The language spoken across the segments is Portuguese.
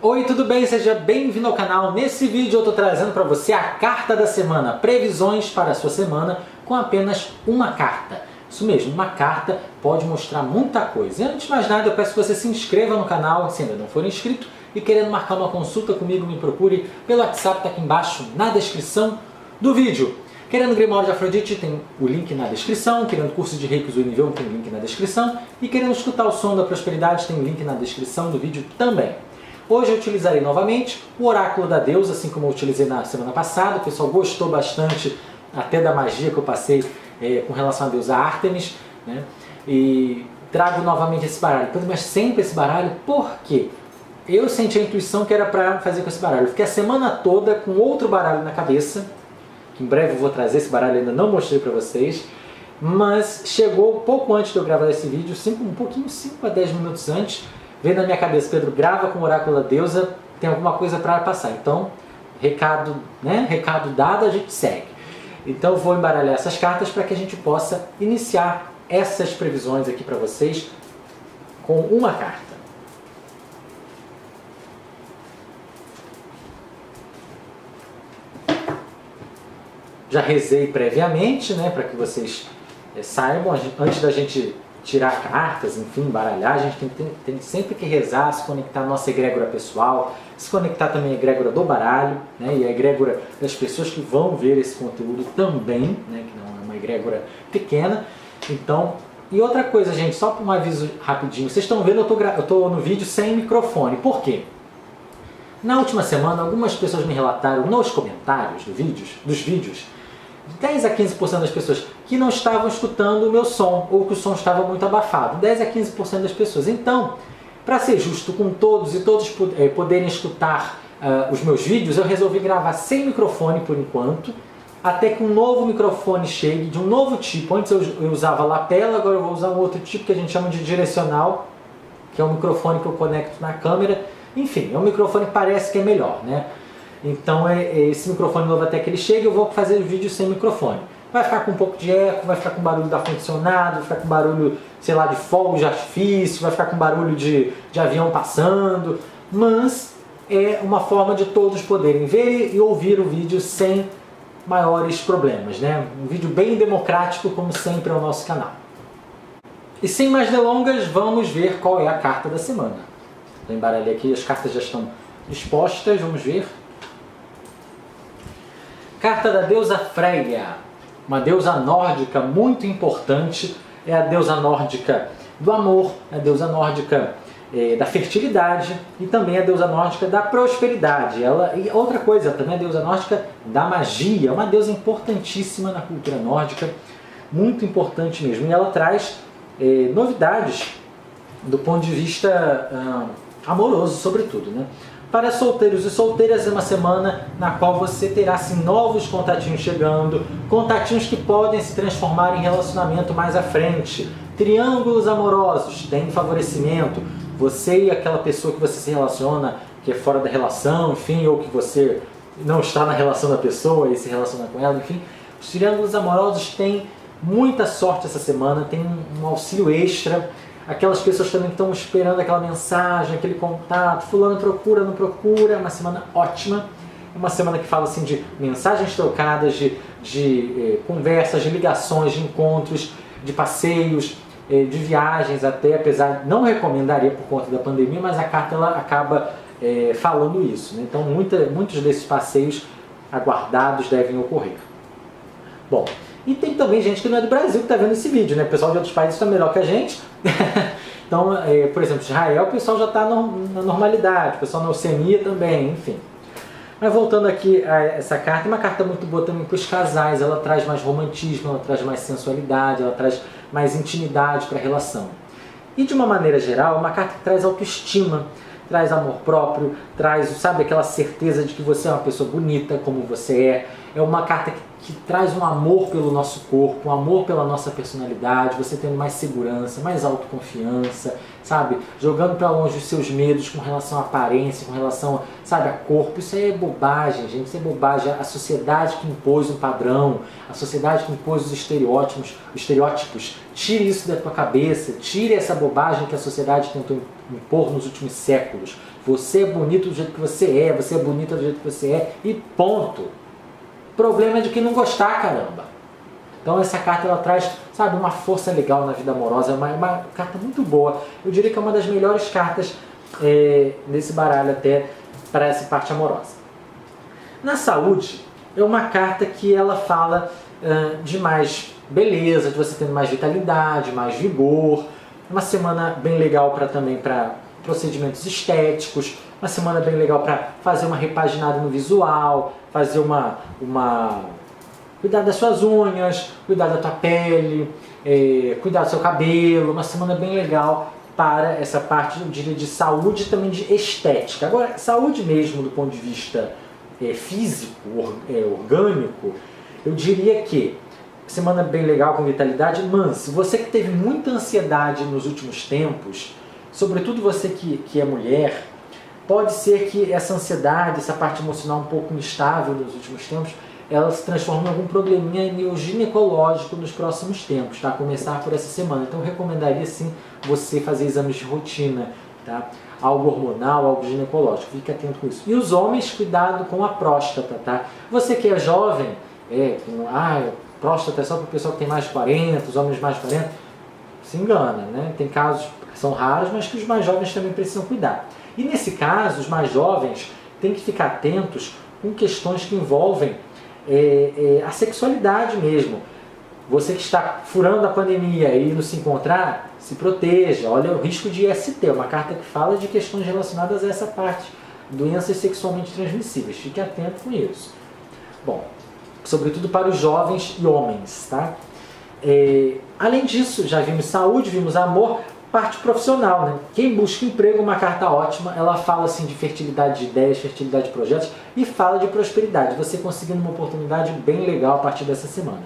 Oi, tudo bem? Seja bem-vindo ao canal. Nesse vídeo eu estou trazendo para você a carta da semana, previsões para a sua semana com apenas uma carta. Isso mesmo, uma carta pode mostrar muita coisa. E antes de mais nada, eu peço que você se inscreva no canal, se ainda não for inscrito, e querendo marcar uma consulta comigo, me procure pelo WhatsApp, tá aqui embaixo na descrição do vídeo. Querendo Grimório de Afrodite, tem o link na descrição. Querendo curso de Reiki do nível 1, tem o link na descrição. E querendo escutar o som da prosperidade, tem o link na descrição do vídeo também. Hoje eu utilizarei novamente o Oráculo da Deusa, assim como eu utilizei na semana passada. O pessoal gostou bastante até da magia que eu passei com relação à deusa Ártemis, né? E trago novamente esse baralho. Mas sempre esse baralho, porque eu senti a intuição que era para fazer com esse baralho. Eu fiquei a semana toda com outro baralho na cabeça, que em breve eu vou trazer esse baralho, ainda não mostrei para vocês. Mas chegou pouco antes de eu gravar esse vídeo, um pouquinho, 5 a 10 minutos antes, veio na minha cabeça: Pedro, grava com o Oráculo da Deusa, tem alguma coisa para passar. Então, recado, né? Recado dado, a gente segue. Então vou embaralhar essas cartas para que a gente possa iniciar essas previsões aqui para vocês com uma carta. Já rezei previamente, né, para que vocês saibam, antes da gente tirar cartas, enfim, baralhar, a gente tem sempre que rezar, se conectar à nossa egrégora pessoal, se conectar também à egrégora do baralho, né, e à egrégora das pessoas que vão ver esse conteúdo também, né, que não é uma egrégora pequena. Então, e outra coisa, gente, só para um aviso rapidinho, vocês estão vendo, eu estou no vídeo sem microfone. Por quê? Na última semana, algumas pessoas me relataram nos comentários dos vídeos, 10 a 15% das pessoas que não estavam escutando o meu som, ou que o som estava muito abafado. 10 a 15% das pessoas. Então, para ser justo com todos e todos poderem escutar os meus vídeos, eu resolvi gravar sem microfone por enquanto, até que um novo microfone chegue, de um novo tipo. Antes eu usava lapela, agora eu vou usar um outro tipo que a gente chama de direcional, que é um microfone que eu conecto na câmera. Enfim, é um microfone que parece que é melhor, né? Então, esse microfone novo, até que ele chegue, eu vou fazer o vídeo sem microfone. Vai ficar com um pouco de eco, vai ficar com barulho do ar-condicionado, vai ficar com barulho, sei lá, de fogos de artifício, vai ficar com barulho de avião passando. Mas é uma forma de todos poderem ver e ouvir o vídeo sem maiores problemas, né? Um vídeo bem democrático, como sempre, é o nosso canal. E sem mais delongas, vamos ver qual é a carta da semana. Vou embaralhar aqui, as cartas já estão dispostas, vamos ver. Carta da deusa Freia, uma deusa nórdica muito importante, é a deusa nórdica do amor, a deusa nórdica da fertilidade e também a deusa nórdica da prosperidade. E outra coisa, também a deusa nórdica da magia, uma deusa importantíssima na cultura nórdica, muito importante mesmo. E ela traz novidades do ponto de vista amoroso, sobretudo, né? Para solteiros e solteiras, é uma semana na qual você terá assim, novos contatinhos chegando, contatinhos que podem se transformar em relacionamento mais à frente. Triângulos amorosos, tem favorecimento. Você e aquela pessoa que você se relaciona, que é fora da relação, enfim, ou que você não está na relação da pessoa e se relaciona com ela, enfim. Os triângulos amorosos têm muita sorte essa semana, tem um auxílio extra. Aquelas pessoas também que estão esperando aquela mensagem, aquele contato, fulano procura, não procura, é uma semana ótima. É uma semana que fala assim de mensagens trocadas, de conversas, de ligações, de encontros, de passeios, de viagens até, apesar, não recomendaria por conta da pandemia, mas a carta ela acaba falando isso, né? Então muitos desses passeios aguardados devem ocorrer. Bom, e tem também gente que não é do Brasil que está vendo esse vídeo, né? O pessoal de outros países está melhor que a gente. Então, por exemplo, Israel, o pessoal já está na normalidade, o pessoal na Oceania também, enfim. Mas voltando aqui a essa carta, é uma carta muito boa também para os casais. Ela traz mais romantismo, ela traz mais sensualidade, ela traz mais intimidade para a relação. E de uma maneira geral, é uma carta que traz autoestima, traz amor próprio, traz, sabe, aquela certeza de que você é uma pessoa bonita, como você é, é uma carta que traz um amor pelo nosso corpo, um amor pela nossa personalidade, você tendo mais segurança, mais autoconfiança, sabe? Jogando para longe os seus medos com relação à aparência, com relação, sabe, a corpo. Isso aí é bobagem, gente, isso é bobagem. A sociedade que impôs um padrão, a sociedade que impôs os estereótipos, tire isso da tua cabeça, tire essa bobagem que a sociedade tentou impor nos últimos séculos. Você é bonito do jeito que você é bonita do jeito que você é e ponto. O problema é de quem não gostar, caramba. Então essa carta ela traz, sabe, uma força legal na vida amorosa, uma carta muito boa. Eu diria que é uma das melhores cartas desse baralho até para essa parte amorosa. Na saúde, é uma carta que ela fala de mais beleza, de você tendo mais vitalidade, mais vigor. Uma semana bem legal também para procedimentos estéticos, uma semana bem legal para fazer uma repaginada no visual, fazer cuidar das suas unhas, cuidar da tua pele, cuidar do seu cabelo, uma semana bem legal para essa parte, eu diria, de saúde e também de estética. Agora, saúde mesmo do ponto de vista físico, orgânico, eu diria que semana bem legal com vitalidade. Mas você que teve muita ansiedade nos últimos tempos, sobretudo você que é mulher, pode ser que essa ansiedade, essa parte emocional um pouco instável nos últimos tempos, ela se transforme em algum probleminha neuroginecológico nos próximos tempos, tá? Começar por essa semana. Então eu recomendaria sim você fazer exames de rotina, tá? Algo hormonal, algo ginecológico. Fique atento com isso. E os homens, cuidado com a próstata, tá? Você que é jovem, próstata é só para o pessoal que tem mais de 40, os homens mais de 40, se engana, né? Tem casos que são raros, mas que os mais jovens também precisam cuidar. E nesse caso, os mais jovens têm que ficar atentos com questões que envolvem a sexualidade mesmo. Você que está furando a pandemia e não se encontrar, se proteja. Olha o risco de IST, uma carta que fala de questões relacionadas a essa parte, doenças sexualmente transmissíveis. Fique atento com isso. Bom, sobretudo para os jovens e homens, tá? Além disso, já vimos saúde, vimos amor. Parte profissional, né? Quem busca emprego, uma carta ótima, ela fala assim de fertilidade de ideias, fertilidade de projetos e fala de prosperidade, você conseguindo uma oportunidade bem legal a partir dessa semana.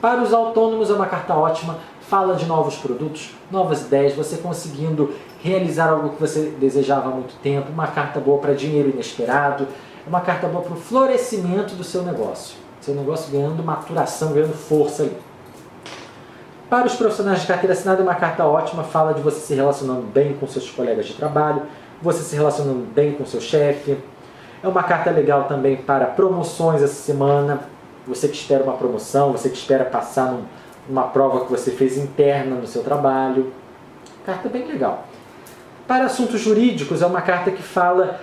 Para os autônomos é uma carta ótima, fala de novos produtos, novas ideias, você conseguindo realizar algo que você desejava há muito tempo, uma carta boa para dinheiro inesperado, uma carta boa para o florescimento do seu negócio ganhando maturação, ganhando força ali. Para os profissionais de carteira assinada, uma carta ótima, fala de você se relacionando bem com seus colegas de trabalho, você se relacionando bem com seu chefe. É uma carta legal também para promoções essa semana, você que espera uma promoção, você que espera passar numa prova que você fez interna no seu trabalho. Carta bem legal. Para assuntos jurídicos, é uma carta que fala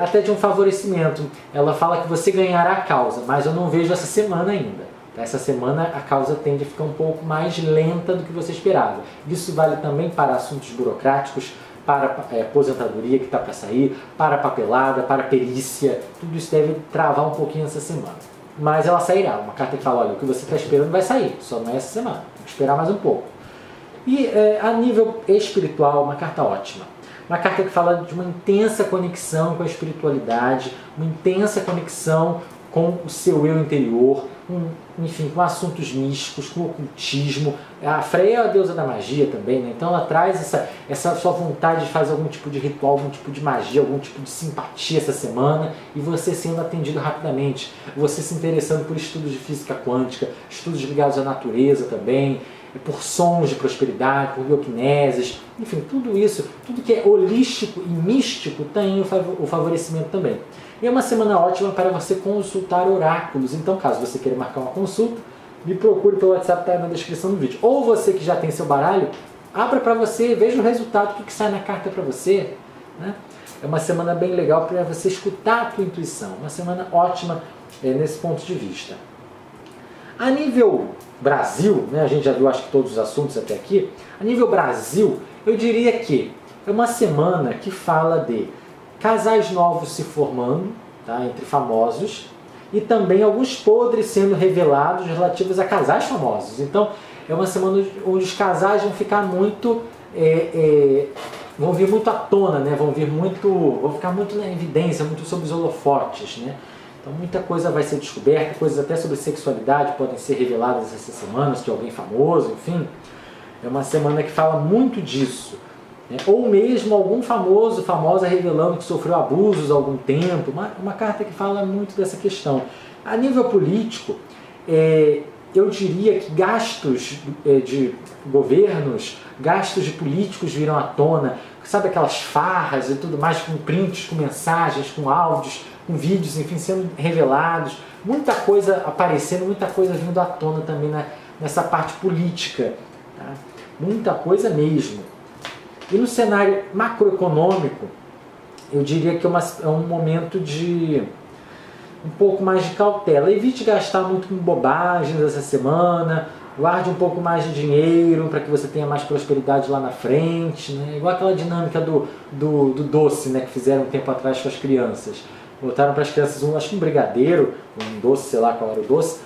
até de um favorecimento. Ela fala que você ganhará a causa, mas eu não vejo essa semana ainda. Essa semana a causa tende a ficar um pouco mais lenta do que você esperava. Isso vale também para assuntos burocráticos, para aposentadoria que está para sair, para papelada, para perícia. Tudo isso deve travar um pouquinho essa semana. Mas ela sairá. Uma carta que fala, olha, o que você está esperando vai sair, só não é essa semana. Tem que esperar mais um pouco. E a nível espiritual, uma carta ótima. Uma carta que fala de uma intensa conexão com a espiritualidade, uma intensa conexão com o seu eu interior, enfim, com assuntos místicos, com ocultismo. A Freia é a deusa da magia também, né? Então ela traz essa sua vontade de fazer algum tipo de ritual, algum tipo de magia, algum tipo de simpatia essa semana, e você sendo atendido rapidamente, você se interessando por estudos de física quântica, estudos ligados à natureza também, por sons de prosperidade, por bioquineses, enfim, tudo isso, tudo que é holístico e místico tem o favorecimento também. E é uma semana ótima para você consultar oráculos, então caso você queira marcar uma consulta, me procure pelo WhatsApp, está aí na descrição do vídeo. Ou você que já tem seu baralho, abra para você, veja o resultado, o que sai na carta para você, né? É uma semana bem legal para você escutar a tua intuição, uma semana ótima nesse ponto de vista. A nível Brasil, né, a gente já viu acho que todos os assuntos até aqui, a nível Brasil, eu diria que é uma semana que fala de casais novos se formando, tá, entre famosos, e também alguns podres sendo revelados relativos a casais famosos. Então, é uma semana onde os casais vão ficar muito... vão vir muito à tona, né? Vão ficar muito na evidência, muito sob os holofotes, né? Então muita coisa vai ser descoberta, coisas até sobre sexualidade podem ser reveladas essas semanas, de alguém famoso, enfim. É uma semana que fala muito disso. Né? Ou mesmo algum famoso, famosa revelando que sofreu abusos há algum tempo. Uma carta que fala muito dessa questão. A nível político, eu diria que gastos de governos, gastos de políticos virão à tona. Sabe aquelas farras e tudo mais, com prints, com mensagens, com áudios, com vídeos, enfim, sendo revelados. Muita coisa aparecendo, muita coisa vindo à tona também nessa parte política. Tá? Muita coisa mesmo. E no cenário macroeconômico, eu diria que é um momento de um pouco mais de cautela. Evite gastar muito com bobagens essa semana, guarde um pouco mais de dinheiro para que você tenha mais prosperidade lá na frente. Né? Igual aquela dinâmica do doce, né, que fizeram um tempo atrás com as crianças. Botaram para as crianças acho que um brigadeiro, um doce, sei lá qual era o doce.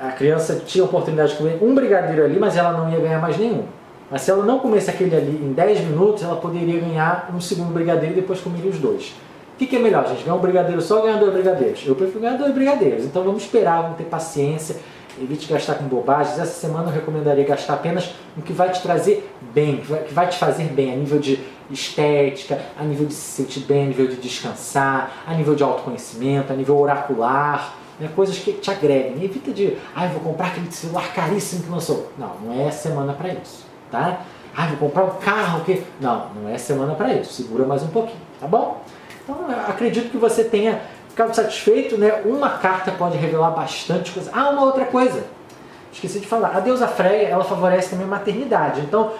A criança tinha a oportunidade de comer um brigadeiro ali, mas ela não ia ganhar mais nenhum. Mas se ela não comesse aquele ali em 10 minutos, ela poderia ganhar um segundo brigadeiro e depois comeria os dois. O que é melhor, gente? Ganhar um brigadeiro só ou ganhar 2 brigadeiros? Eu prefiro ganhar 2 brigadeiros. Então vamos esperar, vamos ter paciência. Evite gastar com bobagens. Essa semana eu recomendaria gastar apenas no que vai te trazer bem, que vai te fazer bem a nível de estética, a nível de se sentir bem, a nível de descansar, a nível de autoconhecimento, a nível oracular. Né, coisas que te agreguem. Evita de, vou comprar aquele celular caríssimo que lançou. Não, não é semana para isso, tá? Vou comprar um carro que... Não, não é semana para isso. Segura mais um pouquinho, tá bom? Então, acredito que você tenha ficado satisfeito, né? Uma carta pode revelar bastante coisa. Uma outra coisa. Esqueci de falar. A deusa Freia, ela favorece também a maternidade. Então,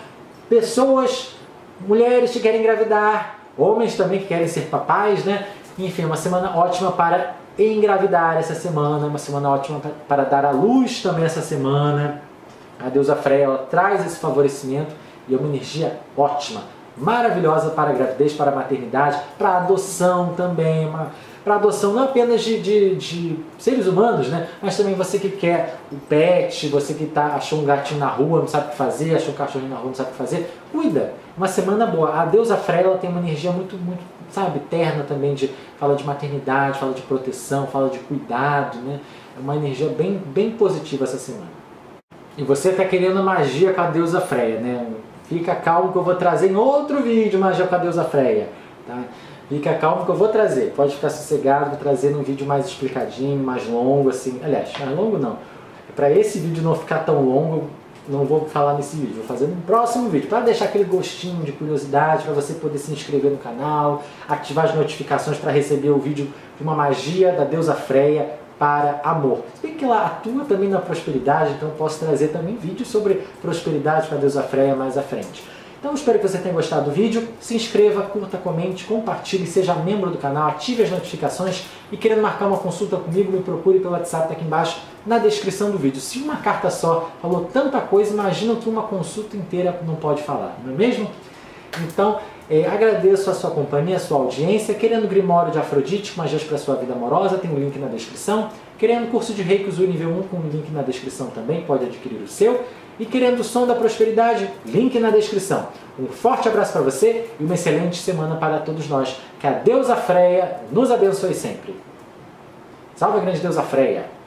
pessoas, mulheres que querem engravidar, homens também que querem ser papais, né? Enfim, uma semana ótima para engravidar essa semana. Uma semana ótima para dar à luz também essa semana. A deusa Freia, ela traz esse favorecimento e é uma energia ótima, maravilhosa para a gravidez, para a maternidade, para a adoção também, para a adoção não apenas de seres humanos, né? Mas também você que quer o pet, você que achou um gatinho na rua, não sabe o que fazer, achou um cachorrinho na rua, não sabe o que fazer, cuida. Uma semana boa. A deusa Freia tem uma energia muito, sabe, terna também, fala de maternidade, fala de proteção, fala de cuidado, né? É uma energia bem, bem positiva essa semana. E você está querendo magia com a deusa Freia, né? Fica calmo que eu vou trazer em outro vídeo magia com a deusa Freia, tá? Fica calmo que eu vou trazer. Pode ficar sossegado, vou trazer num vídeo mais explicadinho, mais longo, assim. Aliás, mais longo não. Para esse vídeo não ficar tão longo, não vou falar nesse vídeo. Vou fazer no próximo vídeo. Para deixar aquele gostinho de curiosidade, para você poder se inscrever no canal, ativar as notificações para receber o vídeo de uma magia da deusa Freia para amor. Se bem que ela atua também na prosperidade, então eu posso trazer também vídeos sobre prosperidade para a deusa Freia mais à frente. Então espero que você tenha gostado do vídeo. Se inscreva, curta, comente, compartilhe, seja membro do canal, ative as notificações e querendo marcar uma consulta comigo, me procure pelo WhatsApp aqui embaixo na descrição do vídeo. Se uma carta só falou tanta coisa, imagina que uma consulta inteira não pode falar, não é mesmo? Então, agradeço a sua companhia, a sua audiência. Querendo Grimório de Afrodite, magias para sua vida amorosa, tem um link na descrição. Querendo curso de Reiki Usui nível 1, com um link na descrição também, pode adquirir o seu. E querendo o som da prosperidade, link na descrição. Um forte abraço para você e uma excelente semana para todos nós. Que a deusa Freia nos abençoe sempre. Salve a grande deusa Freia!